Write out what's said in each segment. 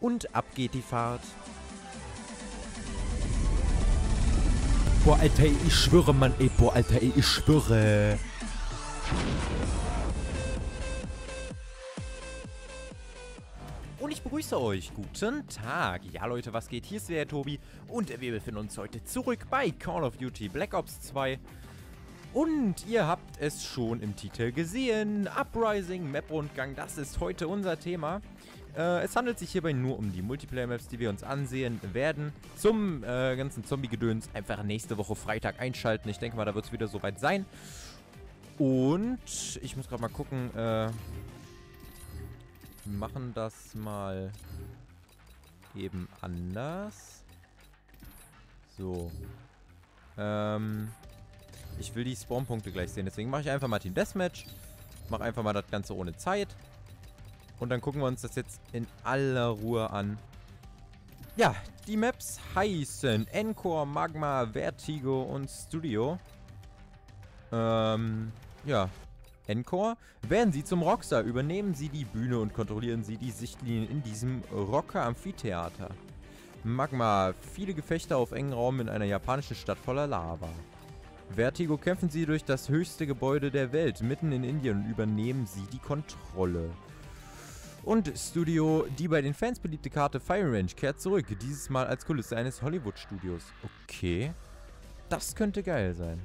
und ab geht die Fahrt. Boah, Alter, ich schwöre, Mann, ey, boah, Alter, ey, ich schwöre. Und ich begrüße euch. Guten Tag. Ja, Leute, was geht? Hier ist wieder der Tobi und wir befinden uns heute zurück bei Call of Duty Black Ops 2. Und ihr habt es schon im Titel gesehen. Uprising, Map-Rundgang, das ist heute unser Thema. Es handelt sich hierbei nur um die Multiplayer-Maps, die wir uns ansehen werden. Zum ganzen Zombie-Gedöns einfach nächste Woche Freitag einschalten. Ich denke mal, da wird es wieder soweit sein. Und ich muss gerade mal gucken, machen das mal eben anders. So. Ich will die Spawnpunkte gleich sehen, deswegen mache ich einfach mal Team Deathmatch. Mache einfach mal das Ganze ohne Zeit. Und dann gucken wir uns das jetzt in aller Ruhe an. Ja, die Maps heißen Encore, Magma, Vertigo und Studio. Ja. Encore. Werden Sie zum Rockstar, übernehmen Sie die Bühne und kontrollieren Sie die Sichtlinien in diesem Rocker-Amphitheater. Magma, viele Gefechte auf engem Raum in einer japanischen Stadt voller Lava. Vertigo, kämpfen Sie durch das höchste Gebäude der Welt, mitten in Indien, und übernehmen Sie die Kontrolle. Und Studio, die bei den Fans beliebte Karte Firing Range kehrt zurück, dieses Mal als Kulisse eines Hollywood-Studios. Okay, das könnte geil sein.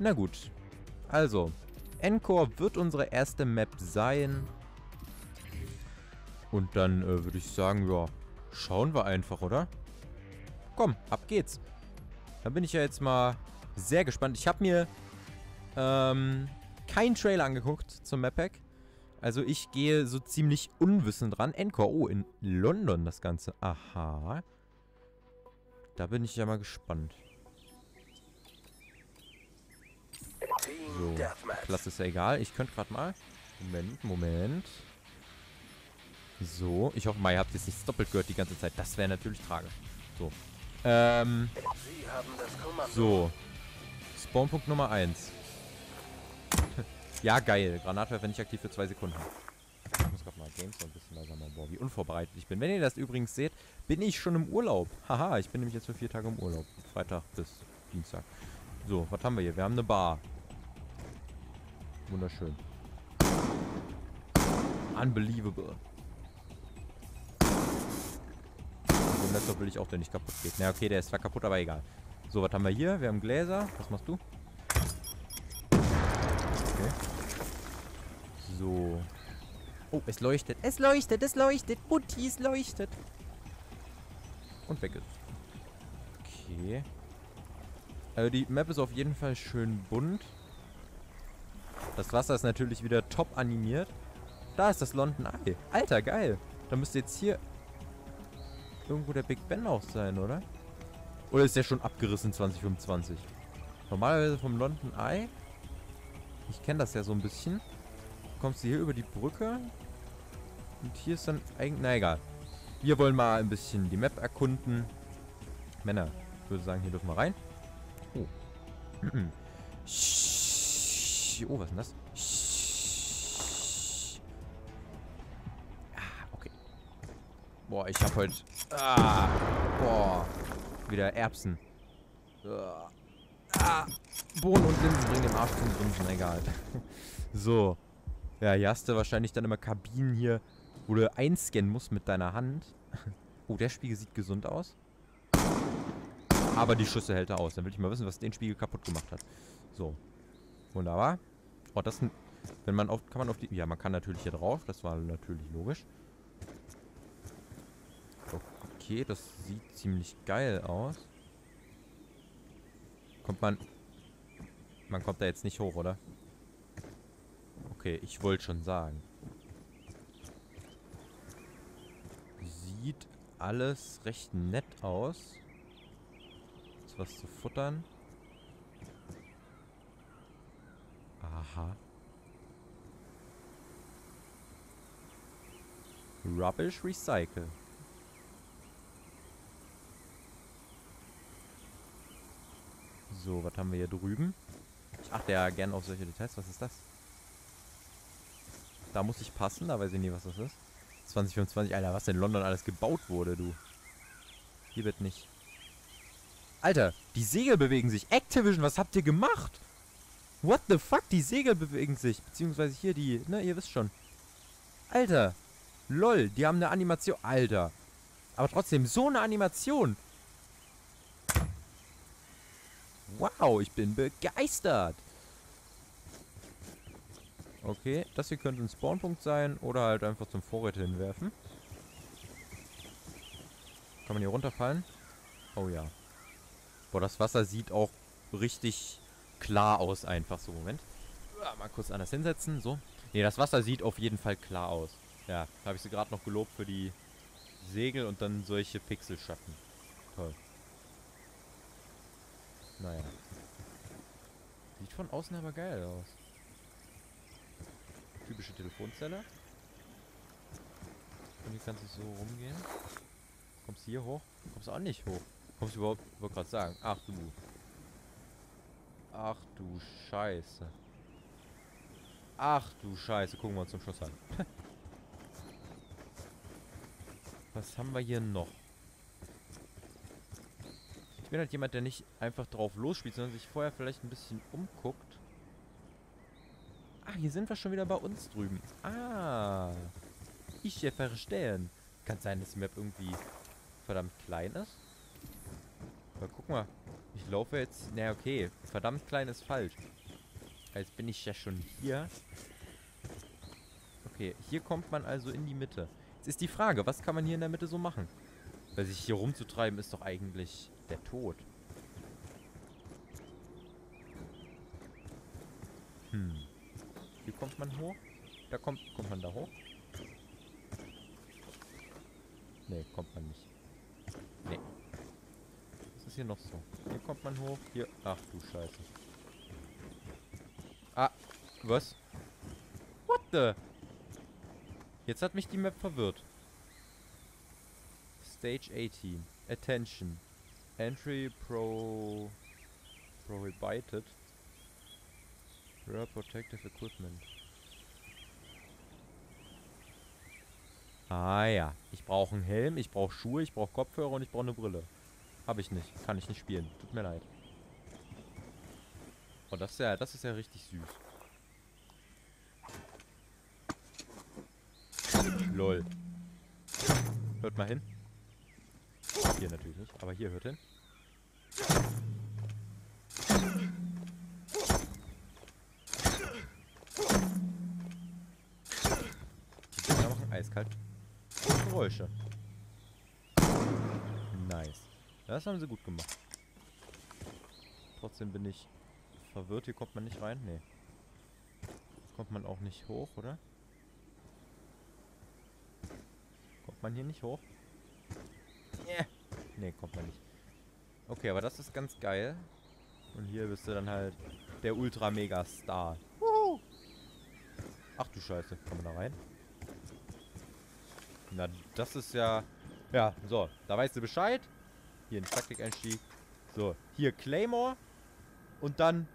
Na gut. Also, Encore wird unsere erste Map sein. Und dann würde ich sagen, ja, schauen wir einfach, oder? Komm, ab geht's. Da bin ich ja jetzt mal sehr gespannt. Ich habe mir keinen Trailer angeguckt zum Map-Pack. Also ich gehe so ziemlich unwissend dran. Encore, oh, in London das Ganze. Aha. Da bin ich ja mal gespannt. So, Platz ist ja egal. Ich könnte gerade mal... Moment. So, ich hoffe mal, ihr habt jetzt nichts doppelt gehört die ganze Zeit. Das wäre natürlich tragisch. So. So. Spawnpunkt Nummer 1. Ja, geil. Granatwerfer nicht aktiv für 2 Sekunden. Ich muss gerade mal Games so ein bisschen leiser machen. Boah, wie unvorbereitet ich bin. Wenn ihr das übrigens seht, bin ich schon im Urlaub. Haha, ich bin nämlich jetzt für 4 Tage im Urlaub. Freitag bis Dienstag. So, was haben wir hier? Wir haben eine Bar. Wunderschön. Unbelievable. Den Laptop will ich auch, der nicht kaputt geht. Na okay, der ist zwar kaputt, aber egal. So, was haben wir hier? Wir haben Gläser. Was machst du? Okay. So. Oh, es leuchtet. Es leuchtet, es leuchtet. Buttis leuchtet. Und weg ist. Okay. Also die Map ist auf jeden Fall schön bunt. Das Wasser ist natürlich wieder top animiert. Da ist das London Eye. Alter, geil. Da müsste jetzt hier irgendwo der Big Ben auch sein, oder? Oder ist der schon abgerissen 2025? Normalerweise vom London Eye. Ich kenne das ja so ein bisschen. Kommst du hier über die Brücke. Und hier ist dann eigentlich... Na egal. Wir wollen mal ein bisschen die Map erkunden. Männer, ich würde sagen, hier dürfen wir rein. Oh. Oh, was ist denn das? Ah, okay. Boah, ich hab heute... Ah, boah. Wieder Erbsen. Ah, Bohnen und Linsen bringen den Arsch zum Grinsen, egal. So. Ja, hier hast du wahrscheinlich dann immer Kabinen hier, wo du einscannen musst mit deiner Hand. Oh, der Spiegel sieht gesund aus. Aber die Schüsse hält er aus. Dann will ich mal wissen, was den Spiegel kaputt gemacht hat. So. Wunderbar. Oh, das sind... Wenn man auf... Kann man auf die... Ja, man kann natürlich hier drauf. Das war natürlich logisch. Okay, das sieht ziemlich geil aus. Kommt man... Man kommt da jetzt nicht hoch, oder? Okay, ich wollte schon sagen. Sieht alles recht nett aus. Ist was zu futtern. Aha. Rubbish Recycle. So, was haben wir hier drüben? Ich achte ja gern auf solche Details. Was ist das? Da muss ich passen, da weiß ich nie, was das ist. 2025, Alter, was in London alles gebaut wurde, du. Hier wird nicht. Alter, die Segel bewegen sich. Activision, was habt ihr gemacht? What the fuck, die Segel bewegen sich. Beziehungsweise hier die, ne, ihr wisst schon. Alter, lol, die haben eine Animation. Alter, aber trotzdem, so eine Animation. Wow, ich bin begeistert. Okay, das hier könnte ein Spawnpunkt sein oder halt einfach zum Vorräte hinwerfen. Kann man hier runterfallen? Oh ja. Boah, das Wasser sieht auch richtig klar aus einfach so. Moment. Mal kurz anders hinsetzen, so. Ne, das Wasser sieht auf jeden Fall klar aus. Ja, habe ich sie gerade noch gelobt für die Segel und dann solche Pixelschatten. Toll. Naja. Sieht von außen aber geil aus. Typische Telefonzelle. Und hier kannst du so rumgehen. Kommst du hier hoch? Kommst du auch nicht hoch? Kommst du überhaupt, wollte gerade sagen. Ach du. Ach du Scheiße. Ach du Scheiße. Gucken wir uns zum Schluss an. Was haben wir hier noch? Ich bin halt jemand, der nicht einfach drauf losspielt, sondern sich vorher vielleicht ein bisschen umguckt. Ach, hier sind wir schon wieder bei uns drüben. Ah. Ich verstehe. Kann sein, dass die Map irgendwie verdammt klein ist. Aber guck mal. Ich laufe jetzt... Na, okay. Verdammt klein ist falsch. Jetzt bin ich ja schon hier. Okay, hier kommt man also in die Mitte. Jetzt ist die Frage, was kann man hier in der Mitte so machen? Weil sich hier rumzutreiben ist doch eigentlich der Tod. Hm. Hier kommt man hoch. Da kommt man da hoch. Ne, kommt man nicht. Ne. Was ist hier noch so? Hier kommt man hoch. Hier. Ach du Scheiße. Ah. Was? What the? Jetzt hat mich die Map verwirrt. Stage 18. Attention. Entry prohibited. Rare Protective Equipment. Ah ja. Ich brauche einen Helm, ich brauche Schuhe, ich brauche Kopfhörer und ich brauche eine Brille. Habe ich nicht. Kann ich nicht spielen. Tut mir leid. Oh, das ist ja richtig süß. Lol. Hört mal hin. Hier natürlich nicht, aber hier hört hin. Eiskalt. Geräusche. Nice. Das haben sie gut gemacht. Trotzdem bin ich verwirrt. Hier kommt man nicht rein. Nee. Kommt man auch nicht hoch, oder? Kommt man hier nicht hoch? Yeah. Nee, kommt man nicht. Okay, aber das ist ganz geil. Und hier bist du dann halt der Ultra-Mega-Star. Wuhu! Ach du Scheiße. Kommen wir da rein? Na, das ist ja... Ja, so. Da weißt du Bescheid. Hier ein Taktikeinstieg. So, hier Claymore. Und dann...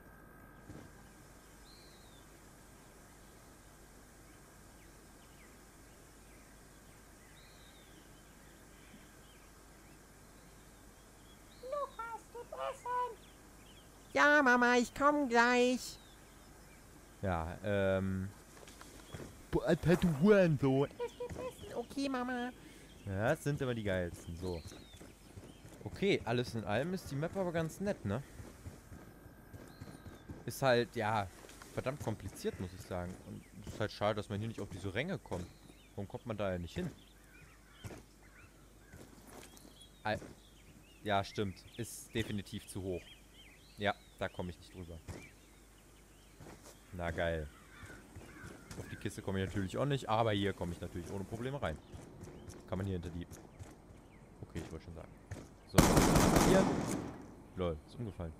Du hast gefressen. Ja, Mama, ich komm gleich. Ja, Alter, du Hurensohn. Okay, Mama. Ja, das sind immer die geilsten. So. Okay, alles in allem ist die Map aber ganz nett, ne? Ist halt, ja, verdammt kompliziert, muss ich sagen. Und es ist halt schade, dass man hier nicht auf diese Ränge kommt. Warum kommt man da ja nicht hin? Ja, stimmt. Ist definitiv zu hoch. Ja, da komme ich nicht drüber. Na, geil. Auf die Kiste komme ich natürlich auch nicht, aber hier komme ich natürlich ohne Probleme rein. Kann man hier hinter die... Okay, ich wollte schon sagen. So, hier. Lol, ist umgefallen.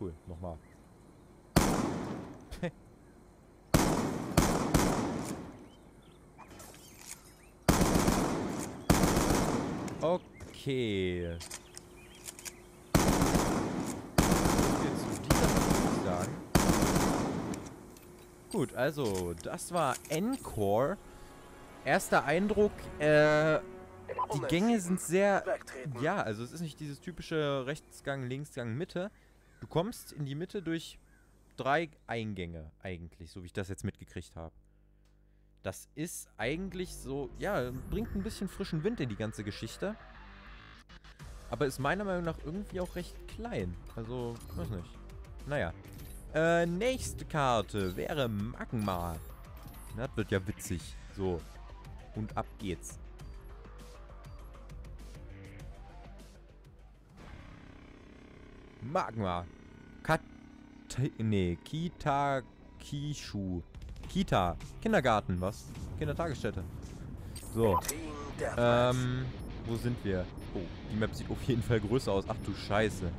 Cool, nochmal. Okay. Gut, also, das war Encore. Erster Eindruck, die Gänge sind sehr, ja, also es ist nicht dieses typische Rechtsgang, Linksgang, Mitte. Du kommst in die Mitte durch 3 Eingänge eigentlich, so wie ich das jetzt mitgekriegt habe. Das ist eigentlich so, ja, bringt ein bisschen frischen Wind in die ganze Geschichte. Aber ist meiner Meinung nach irgendwie auch recht klein. Also, weiß nicht. Naja. Nächste Karte wäre Magma. Das wird ja witzig. So. Und ab geht's. Magma. Kita Kishu. Kita. Kindergarten, was? Kindertagesstätte. So. Wo sind wir? Oh, die Map sieht auf jeden Fall größer aus. Ach du Scheiße.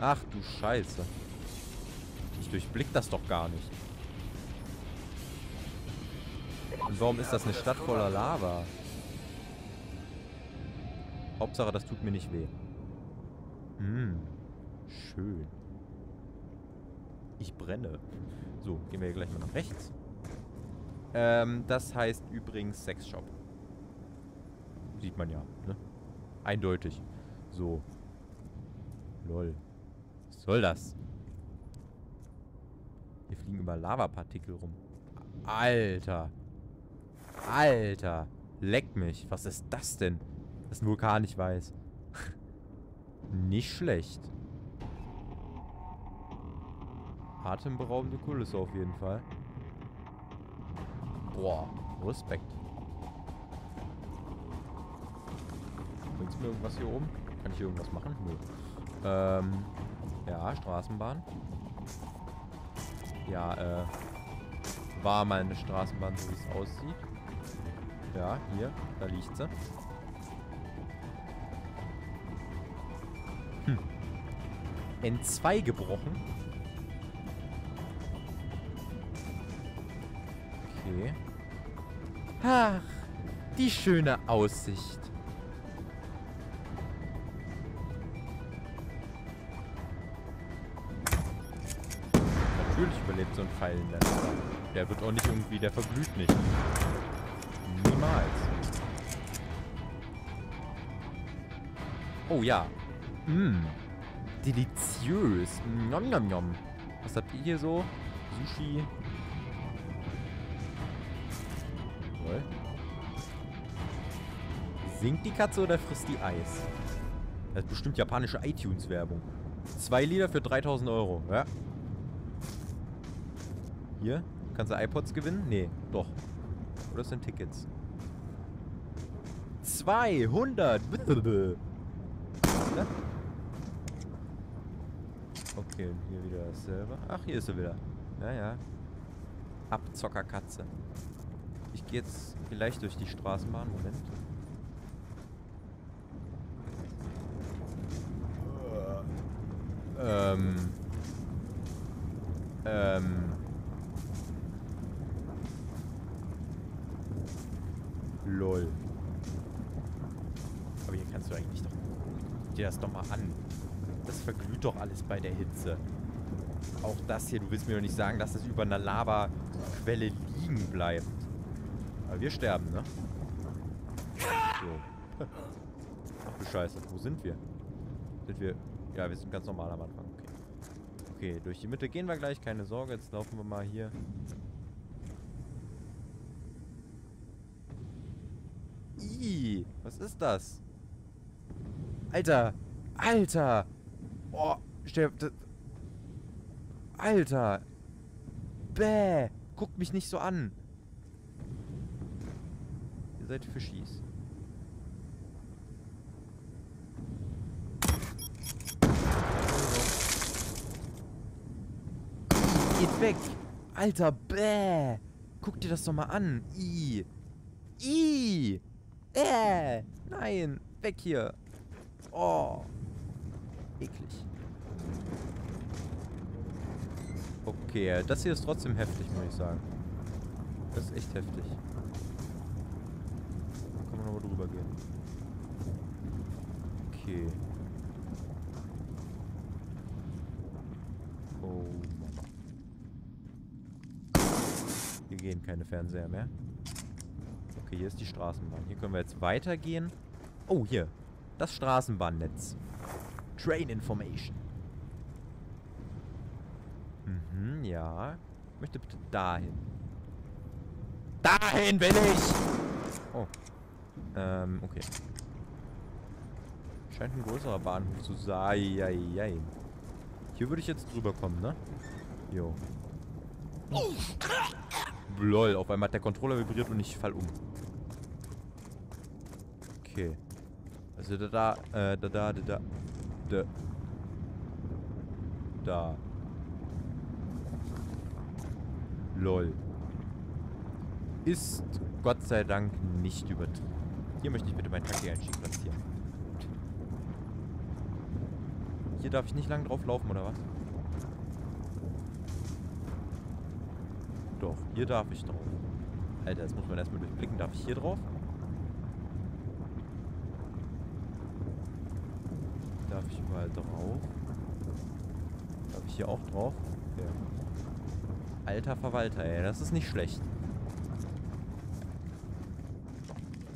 Ach du Scheiße. Ich durchblick das doch gar nicht. Und warum ist das eine Stadt voller Lava? Hauptsache, das tut mir nicht weh. Hm. Schön. Ich brenne. So, gehen wir hier gleich mal nach rechts. Das heißt übrigens Sexshop. Sieht man ja, ne? Eindeutig. So. Lol. Was soll das? Wir fliegen über Lavapartikel rum. Alter. Alter. Leck mich. Was ist das denn? Das ist ein Vulkan, ich weiß. Nicht schlecht. Atemberaubende Kulisse auf jeden Fall. Boah. Respekt. Bringst du mir irgendwas hier oben? Kann ich hier irgendwas machen? Nö. Ja, Straßenbahn. Ja, war mal eine Straßenbahn, so wie es aussieht. Ja, hier, da liegt sie. Hm. N2 gebrochen. Okay. Ach, die schöne Aussicht. Natürlich überlebt so ein Pfeil in der Stadt. Der wird auch nicht irgendwie, der verglüht nicht. Niemals. Oh ja. Mmm. Deliziös. Nom nom nom. Was habt ihr hier so? Sushi. Toll. Singt die Katze oder frisst die Eis? Das ist bestimmt japanische iTunes-Werbung. 2 Lieder für 3.000 €. Ja. Hier? Kannst du iPods gewinnen? Nee, doch. Oder sind Tickets? 200! Okay, hier wieder dasselbe. Ach, hier ist er wieder. Naja. Abzockerkatze. Ich gehe jetzt vielleicht durch die Straßenbahn. Moment. Lol. Aber hier kannst du eigentlich doch... Guck dir das doch mal an. Das verglüht doch alles bei der Hitze. Auch das hier, du willst mir doch nicht sagen, dass das über einer Lavaquelle liegen bleibt. Aber wir sterben, ne? So. Ach du Scheiße, wo sind wir? Sind wir... Ja, wir sind ganz normal am Anfang. Okay. Okay, durch die Mitte gehen wir gleich, keine Sorge. Jetzt laufen wir mal hier... Ii, was ist das? Alter! Alter! Oh, stirbt. Alter! Bäh! Guckt mich nicht so an! Ihr seid Fischis. Geht weg! Alter, bäh! Guck dir das doch mal an! Ii! Ii! Nein, weg hier. Oh, eklig. Okay, das hier ist trotzdem heftig, muss ich sagen. Das ist echt heftig. Da kann man nochmal drüber gehen. Okay. Oh. Hier gehen keine Fernseher mehr. Okay, hier ist die Straßenbahn. Hier können wir jetzt weitergehen. Oh, hier. Das Straßenbahnnetz. Train Information. Mhm, ja. Ich möchte bitte dahin. Dahin bin ich! Oh. Okay. Scheint ein größerer Bahnhof zu sein. Hier würde ich jetzt drüber kommen, ne? Jo. Lol, auf einmal hat der Controller vibriert und ich fall um. Okay. Also da. Lol. Ist Gott sei Dank nicht übertrieben. Hier möchte ich bitte meinen Taxi-Einstieg platzieren. Hier darf ich nicht lang drauf laufen, oder was? Doch, hier darf ich drauf. Alter, jetzt muss man erstmal durchblicken. Darf ich hier drauf? Darf ich überall drauf? Darf ich hier auch drauf? Ja. Alter Verwalter, ey. Das ist nicht schlecht.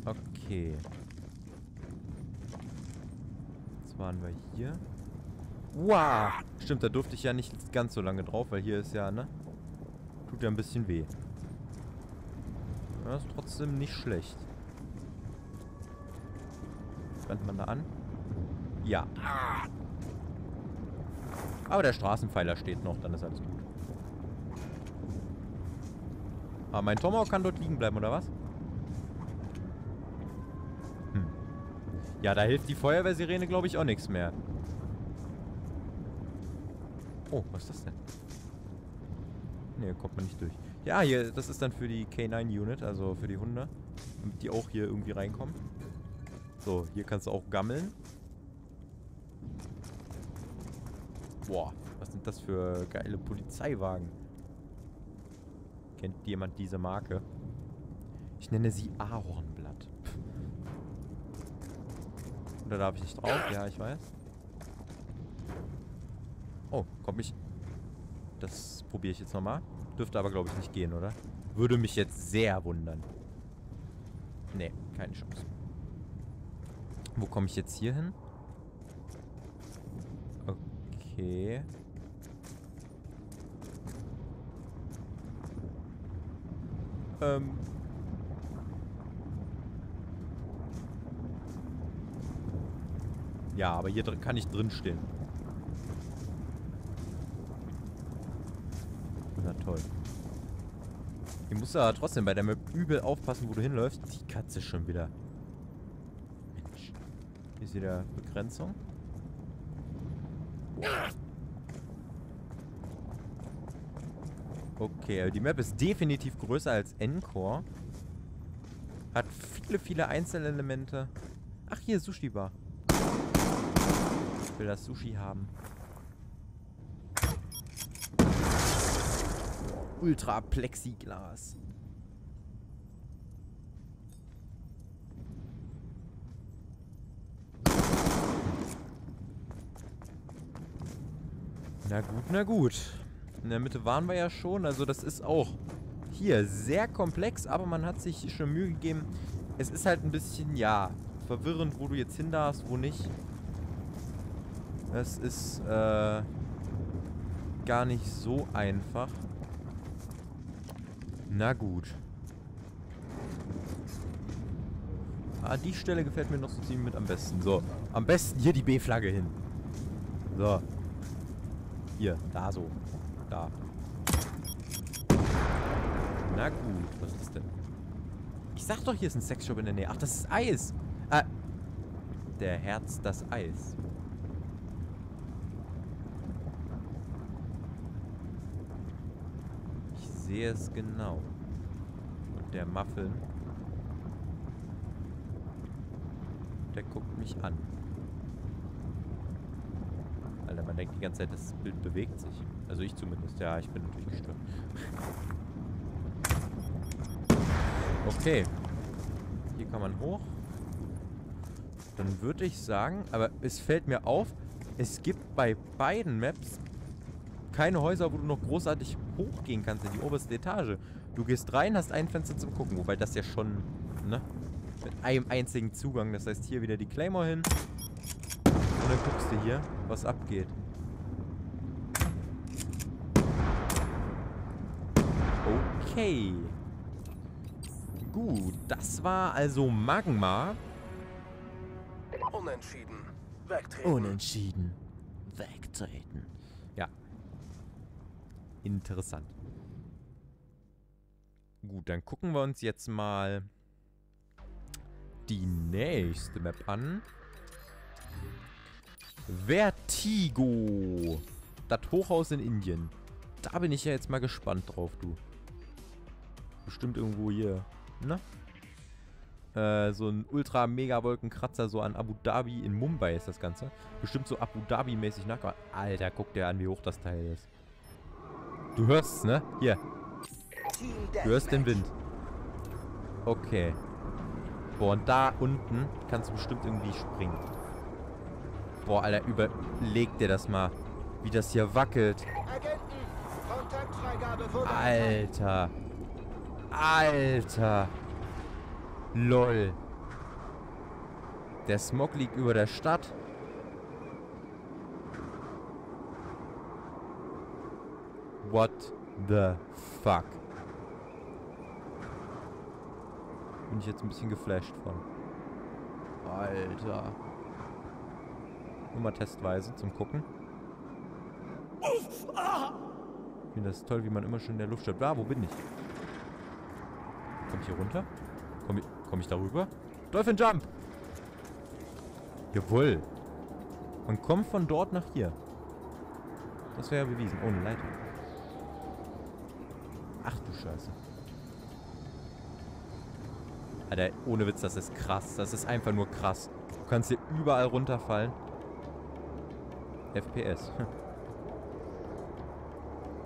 Okay. Jetzt waren wir hier. Wow! Stimmt, da durfte ich ja nicht ganz so lange drauf, weil hier ist ja, ne? Tut ja ein bisschen weh. Ja, ist trotzdem nicht schlecht. Rennt man da an? Ja. Aber der Straßenpfeiler steht noch, dann ist alles gut. Aber mein Tomahawk kann dort liegen bleiben, oder was? Hm. Ja, da hilft die Feuerwehrsirene, glaube ich, auch nichts mehr. Oh, was ist das denn? Ne, kommt man nicht durch. Ja, hier, das ist dann für die K9-Unit, also für die Hunde. Damit die auch hier irgendwie reinkommen. So, hier kannst du auch gammeln. Boah, was sind das für geile Polizeiwagen? Kennt jemand diese Marke? Ich nenne sie Ahornblatt. Oder darf ich nicht drauf? Ja, ich weiß. Oh, komm ich. Das probiere ich jetzt nochmal. Dürfte aber, glaube ich, nicht gehen, oder? Würde mich jetzt sehr wundern. Nee, keine Chance. Wo komme ich jetzt hier hin? Okay. Ja, aber hier kann ich drin stehen. Na toll. Ich muss aber trotzdem bei der Map übel aufpassen, wo du hinläufst. Die Katze schon wieder. Mensch. Hier ist wieder Begrenzung. Okay, die Map ist definitiv größer als Encore. Hat viele, viele Einzelelemente. Ach, hier, Sushi-Bar. Ich will das Sushi haben. Ultra Plexiglas. Na gut, na gut. In der Mitte waren wir ja schon, also das ist auch hier sehr komplex, aber man hat sich schon Mühe gegeben. Es ist halt ein bisschen, ja, verwirrend, wo du jetzt hin darfst, wo nicht. Es ist gar nicht so einfach. Na gut. Ah, die Stelle gefällt mir noch so ziemlich mit am besten. So, am besten hier die B-Flagge hin. So. Hier, da so. Da. Na gut, was ist das denn? Ich sag doch, hier ist ein Sexshop in der Nähe. Ach, das ist Eis. Ah, der Herz, das Eis. Ich sehe es genau. Und der Muffin. Der guckt mich an. Alter, man denkt die ganze Zeit, das Bild bewegt sich. Also ich zumindest. Ja, ich bin natürlich gestört. Okay. Hier kann man hoch. Dann würde ich sagen, aber es fällt mir auf, es gibt bei beiden Maps keine Häuser, wo du noch großartig hochgehen kannst in die oberste Etage. Du gehst rein, hast ein Fenster zum Gucken, wobei das ja schon finden, ne? Mit einem einzigen Zugang. Das heißt, hier wieder die Claymore hin. Und dann guckst du hier, was abgeht. Okay. Gut, das war also Magma. Unentschieden. Wegtreten. Unentschieden. Wegtreten. Ja. Interessant. Gut, dann gucken wir uns jetzt mal die nächste Map an. Vertigo. Das Hochhaus in Indien. Da bin ich ja jetzt mal gespannt drauf, du. Bestimmt irgendwo hier, ne? So ein Ultra-Mega-Wolkenkratzer, so an Abu Dhabi in Mumbai ist das Ganze. Bestimmt so Abu Dhabi-mäßig nachgebaut. Alter, guck dir an, wie hoch das Teil ist. Du hörst's, ne? Hier. Du hörst den Wind. Okay. Boah, und da unten kannst du bestimmt irgendwie springen. Boah, Alter, überleg dir das mal, wie das hier wackelt. Alter. Alter. LOL. Der Smog liegt über der Stadt. What the fuck? Bin ich jetzt ein bisschen geflasht von. Alter. Nur mal testweise zum Gucken. Ich finde das toll, wie man immer schon in der Luft steht. Ah, wo bin ich? Komm ich hier runter? Komm ich da rüber? Dolphin Jump! Jawohl! Man kommt von dort nach hier. Das wäre ja bewiesen. Ohne Leitung. Ach du Scheiße. Alter, ohne Witz, das ist krass. Das ist einfach nur krass. Du kannst hier überall runterfallen. FPS.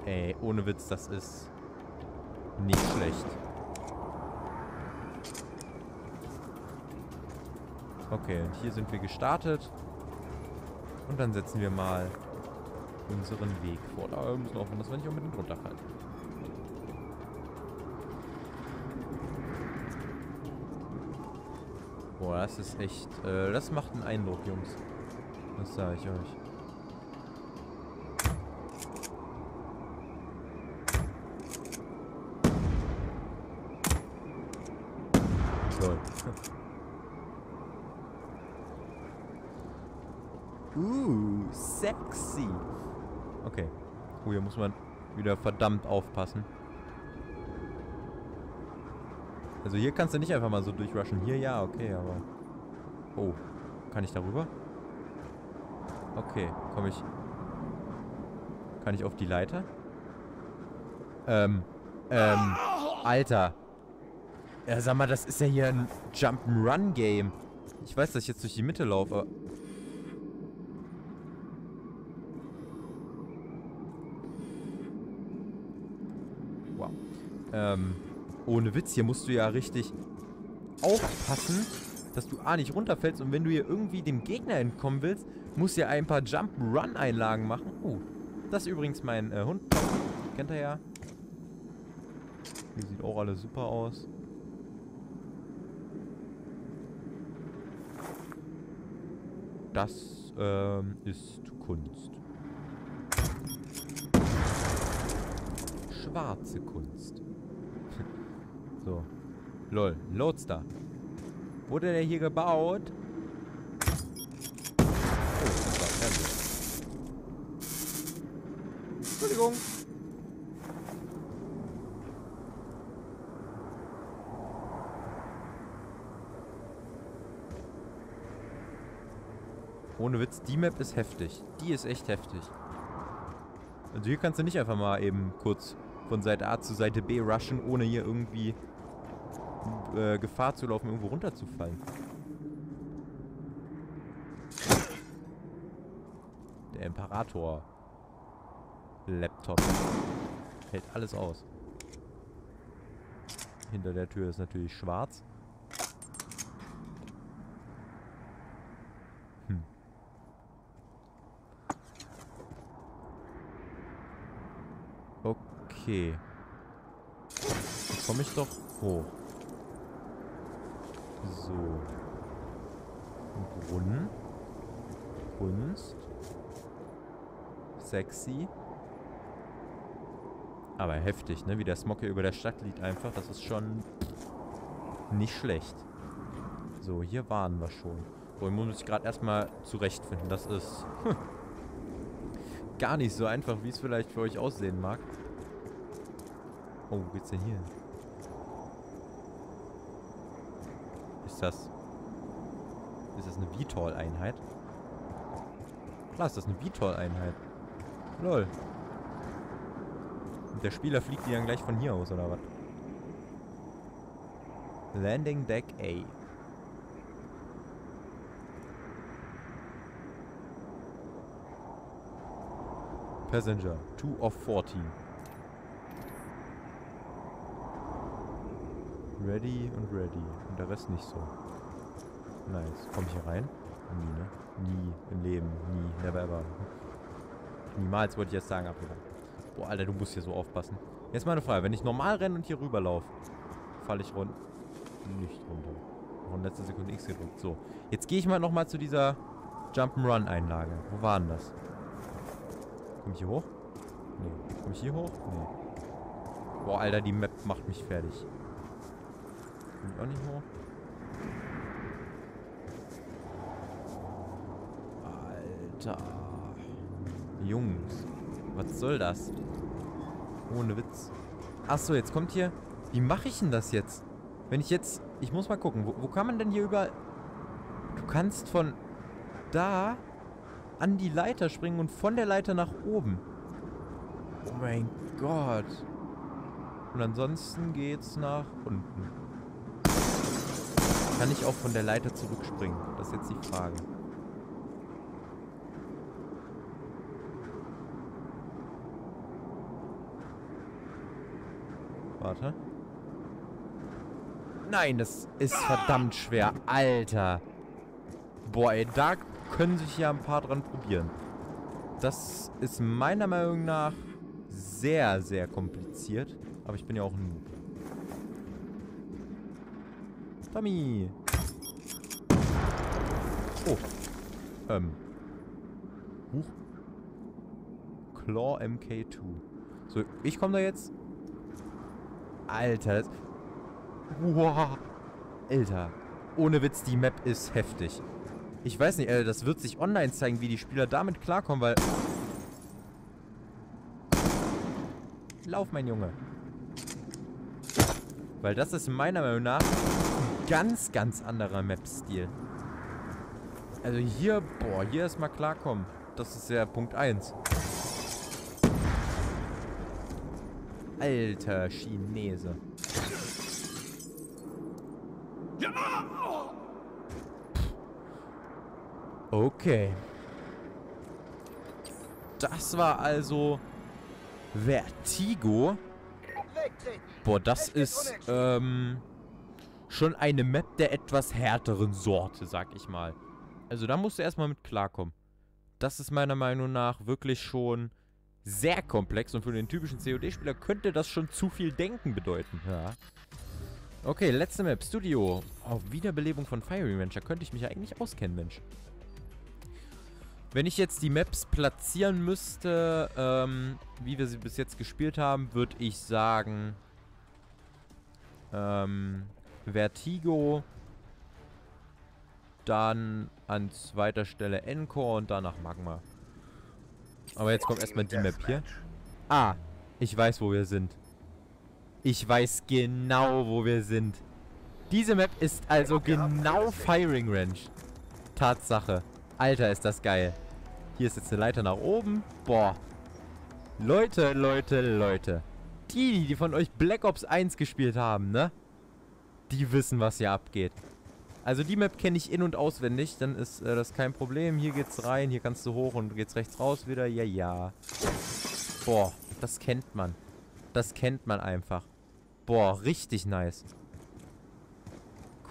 Ey, ohne Witz, das ist nicht schlecht. Okay, und hier sind wir gestartet. Und dann setzen wir mal unseren Weg fort. Aber wir müssen aufpassen, dass wir nicht unbedingt runterfallen. Boah, das ist echt... das macht einen Eindruck, Jungs. Das sage ich euch. Toll. Sexy. Okay. Oh, hier muss man wieder verdammt aufpassen. Also hier kannst du nicht einfach mal so durchrushen. Hier ja, okay, aber... Oh. Kann ich darüber? Okay, komme ich... Kann ich auf die Leiter? Alter. Ja, sag mal, das ist ja hier ein Jump'n'Run-Game. Ich weiß, dass ich jetzt durch die Mitte laufe, aber... ohne Witz, hier musst du ja richtig aufpassen, dass du A nicht runterfällst, und wenn du hier irgendwie dem Gegner entkommen willst, musst du ja ein paar Jump-Run-Einlagen machen. Oh, das ist übrigens mein Hund. Kennt er ja. Hier sieht auch alles super aus. Das ist Kunst. Schwarze Kunst. So. Lol. Loadstar. Wurde der hier gebaut? Oh, das war Entschuldigung. Ohne Witz, die Map ist heftig. Die ist echt heftig. Also hier kannst du nicht einfach mal eben kurz von Seite A zu Seite B rushen, ohne hier irgendwie Gefahr zu laufen, irgendwo runterzufallen. Der Imperator-Laptop hält alles aus. Hinter der Tür ist natürlich schwarz. Okay. Jetzt komme ich doch hoch. So. Brunnen. Kunst. Sexy. Aber heftig, ne? Wie der Smog hier über der Stadt liegt einfach. Das ist schon nicht schlecht. So, hier waren wir schon. So, ich muss mich gerade erstmal zurechtfinden. Das ist gar nicht so einfach, wie es vielleicht für euch aussehen mag. Oh, wo geht's denn hier? Ist das eine VTOL-Einheit? Klar ist das eine VTOL-Einheit. Lol. Und der Spieler fliegt die dann gleich von hier aus, oder was? Landing Deck A. Passenger, 2 of 14. Ready und ready. Und der Rest nicht so. Nice. Komm ich hier rein? Nie, ne? Nie im Leben. Nie. Never ever. Niemals wollte ich jetzt sagen, abgehauen. Boah, Alter, du musst hier so aufpassen. Jetzt mal eine Frage. Wenn ich normal renne und hier rüberlaufe, falle ich runter. Nicht runter. Noch in letzter Sekunde X gedrückt. So. Jetzt gehe ich mal nochmal zu dieser Jump'n'Run-Einlage. Wo war denn das? Komm ich hier hoch? Nee. Komm ich hier hoch? Nee. Boah, Alter, die Map macht mich fertig. Komm ich auch nicht hoch? Alter. Jungs. Was soll das? Ohne Witz. Achso, jetzt kommt hier... Wie mache ich denn das jetzt? Wenn ich jetzt... Ich muss mal gucken. Wo kann man denn hier überall... Du kannst von... Da... an die Leiter springen und von der Leiter nach oben. Oh mein Gott. Und ansonsten geht's nach unten. Kann ich auch von der Leiter zurückspringen? Das ist jetzt die Frage. Warte. Nein, das ist verdammt schwer. Alter. Boah, ey, da können sich ja ein paar dran probieren. Das ist meiner Meinung nach sehr, sehr kompliziert. Aber ich bin ja auch ein Noob. Tommy! Oh. Huch. Claw MK2. So, ich komme da jetzt. Alter. Wow. Alter. Ohne Witz, die Map ist heftig. Ich weiß nicht, das wird sich online zeigen, wie die Spieler damit klarkommen, weil... Lauf, mein Junge. Weil das ist meiner Meinung nach ein ganz, ganz anderer Map-Stil. Also hier, boah, hier erstmal klarkommen. Das ist ja Punkt 1. Alter Chinese. Okay. Das war also Vertigo. Boah, das ist schon eine Map der etwas härteren Sorte, sag ich mal. Also da musst du erstmal mit klarkommen. Das ist meiner Meinung nach wirklich schon sehr komplex und für den typischen COD-Spieler könnte das schon zu viel Denken bedeuten. Ja. Okay, letzte Map, Studio. Auf Wiederbelebung von Firing Range, da könnte ich mich ja eigentlich auskennen, Mensch. Wenn ich jetzt die Maps platzieren müsste, wie wir sie bis jetzt gespielt haben, würde ich sagen, Vertigo, dann an zweiter Stelle Encore und danach Magma. Aber jetzt kommt erstmal die Map hier. Ah, ich weiß, wo wir sind. Ich weiß genau, wo wir sind. Diese Map ist also genau Firing Range. Tatsache. Alter, ist das geil. Hier ist jetzt eine Leiter nach oben. Boah. Leute, Leute, Leute. Die von euch Black Ops 1 gespielt haben, ne? Die wissen, was hier abgeht. Also die Map kenne ich in- und auswendig. Dann ist das kein Problem. Hier geht's rein, hier kannst du hoch und geht's rechts raus wieder. Ja, ja. Boah, das kennt man. Das kennt man einfach. Boah, richtig nice.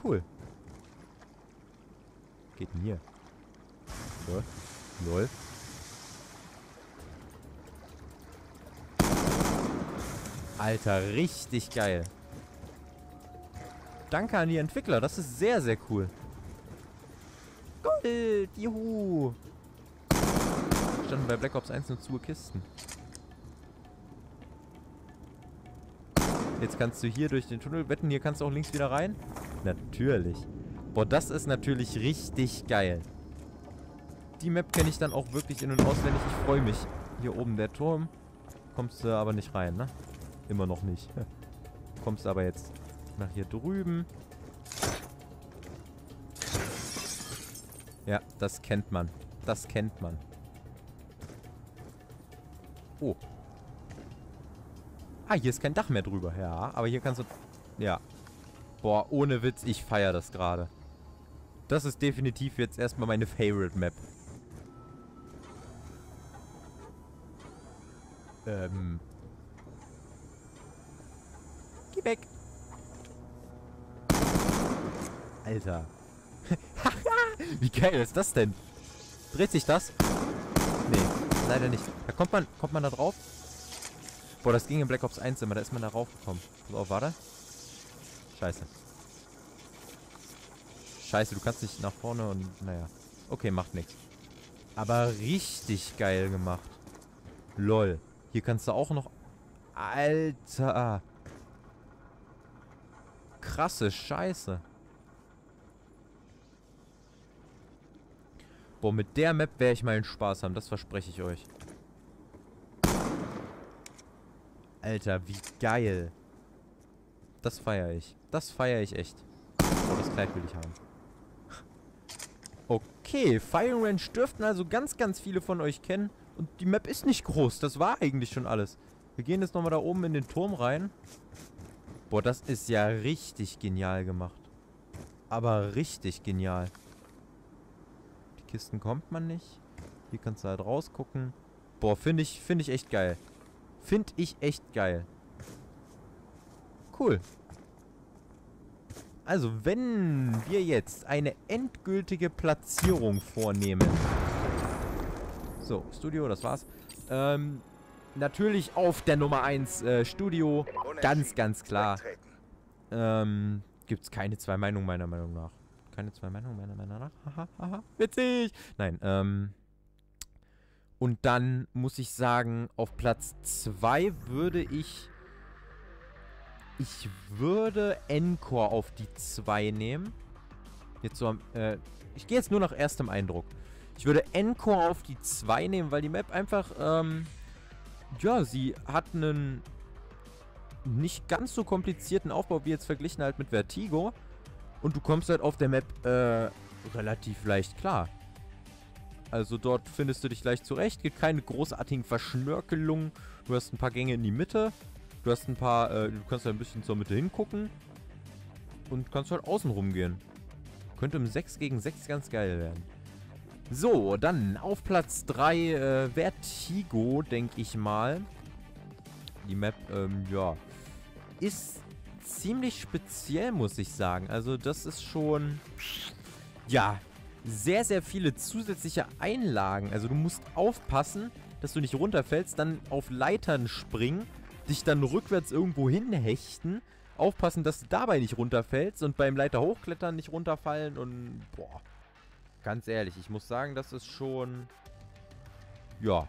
Cool. Geht denn hier? So. Lol. Alter, richtig geil. Danke an die Entwickler, das ist sehr, sehr cool. Gold, juhu. Standen bei Black Ops 1 nur 2 Kisten. Jetzt kannst du hier durch den Tunnel wetten, hier kannst du auch links wieder rein. Natürlich. Boah, das ist natürlich richtig geil. Die Map kenne ich dann auch wirklich in- und auswendig. Ich freue mich. Hier oben der Turm. Kommst du aber nicht rein, ne? Immer noch nicht. Kommst aber jetzt nach hier drüben. Ja, das kennt man. Das kennt man. Oh. Ah, hier ist kein Dach mehr drüber. Ja, aber hier kannst du... Ja. Boah, ohne Witz, ich feiere das gerade. Das ist definitiv jetzt erstmal meine Favorite Map. Geh weg. Alter. Wie geil ist das denn? Dreht sich das? Nee, leider nicht. Da kommt man da drauf? Boah, das ging in Black Ops 1 immer, da ist man da raufgekommen. Pass auf, warte. Scheiße. Scheiße, du kannst nicht nach vorne und... Naja. Okay, macht nichts. Aber richtig geil gemacht. Lol. Hier kannst du auch noch... Alter. Krasse Scheiße. Boah, mit der Map werde ich meinen Spaß haben, das verspreche ich euch. Alter, wie geil. Das feiere ich. Das feiere ich echt. Oh, das Kleid will ich haben. Okay, Firing Range dürften also ganz, ganz viele von euch kennen. Und die Map ist nicht groß. Das war eigentlich schon alles. Wir gehen jetzt nochmal da oben in den Turm rein. Boah, das ist ja richtig genial gemacht. Aber richtig genial. Die Kisten kommt man nicht. Hier kannst du halt rausgucken. Boah, finde ich echt geil. Finde ich echt geil. Cool. Also, wenn wir jetzt eine endgültige Platzierung vornehmen. So, Studio, das war's. Natürlich auf der Nummer 1 Studio. Ganz, ganz klar. Gibt's keine zwei Meinungen meiner Meinung nach. Keine zwei Meinungen meiner Meinung nach. Haha, haha, witzig. Nein, Und dann muss ich sagen, auf Platz 2 würde ich... Ich würde Encore auf die 2 nehmen. Jetzt so am... ich gehe jetzt nur nach erstem Eindruck. Ich würde Encore auf die 2 nehmen, weil die Map einfach... ja, sie hat einen nicht ganz so komplizierten Aufbau, wie jetzt verglichen halt mit Vertigo. Und du kommst halt auf der Map relativ leicht klar. Also dort findest du dich leicht zurecht. Gibt keine großartigen Verschnörkelungen. Du hast ein paar Gänge in die Mitte. Du hast ein paar... du kannst halt ein bisschen zur Mitte hingucken. Und kannst halt außen rumgehen. Könnte im 6 gegen 6 ganz geil werden. So, dann auf Platz 3 Vertigo, denke ich mal. Die Map, ja... Ist ziemlich speziell, muss ich sagen. Also das ist schon... Ja... Sehr, sehr viele zusätzliche Einlagen. Also du musst aufpassen, dass du nicht runterfällst, dann auf Leitern springen, dich dann rückwärts irgendwo hinhechten, aufpassen, dass du dabei nicht runterfällst und beim Leiter hochklettern nicht runterfallen und... Boah, ganz ehrlich, ich muss sagen, das ist schon... Ja,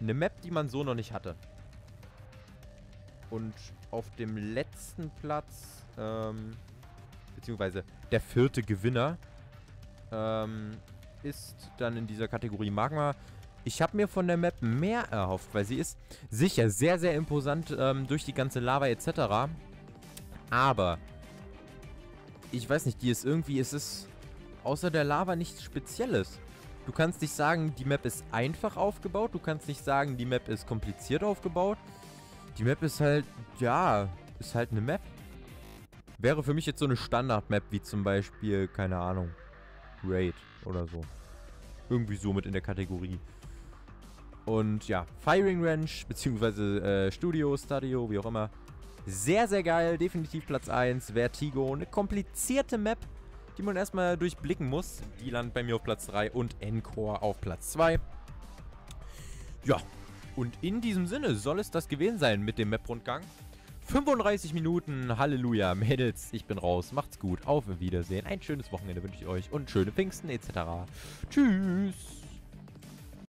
eine Map, die man so noch nicht hatte. Und auf dem letzten Platz, beziehungsweise der 4. Gewinner... ist dann in dieser Kategorie Magma. Ich habe mir von der Map mehr erhofft, weil sie ist sicher sehr, sehr imposant durch die ganze Lava etc. Aber ich weiß nicht, die ist irgendwie, es ist außer der Lava nichts Spezielles. Du kannst nicht sagen, die Map ist einfach aufgebaut. Du kannst nicht sagen, die Map ist kompliziert aufgebaut. Die Map ist halt, ja, ist halt eine Map. Wäre für mich jetzt so eine Standard-Map wie zum Beispiel, keine Ahnung, Raid oder so. Irgendwie so mit in der Kategorie. Und ja, Firing Range, beziehungsweise Studio, wie auch immer. Sehr, sehr geil. Definitiv Platz 1. Vertigo. Eine komplizierte Map, die man erstmal durchblicken muss. Die landet bei mir auf Platz 3 und Encore auf Platz 2. Ja, und in diesem Sinne soll es das gewesen sein mit dem Map-Rundgang. 35 Minuten, Halleluja, Mädels, ich bin raus, macht's gut, auf Wiedersehen, ein schönes Wochenende wünsche ich euch und schöne Pfingsten etc. Tschüss!